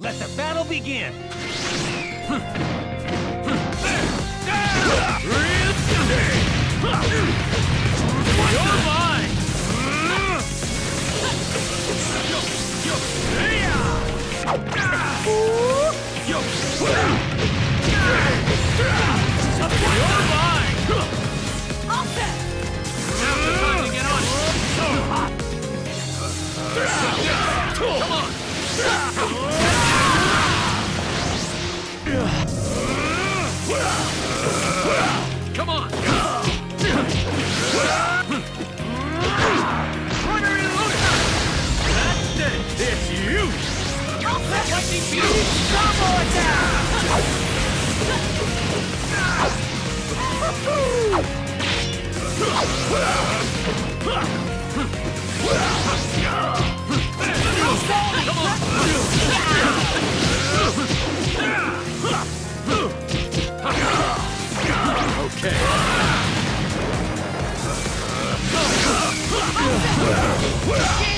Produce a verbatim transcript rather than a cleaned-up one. Let the battle begin! You're mine! You're mine! All set! Now's the time to get on! Come on! Come on! Primary loader! That's it! It's you! I'll set lightning beam! Combo attack! Come on! Okay. Okay.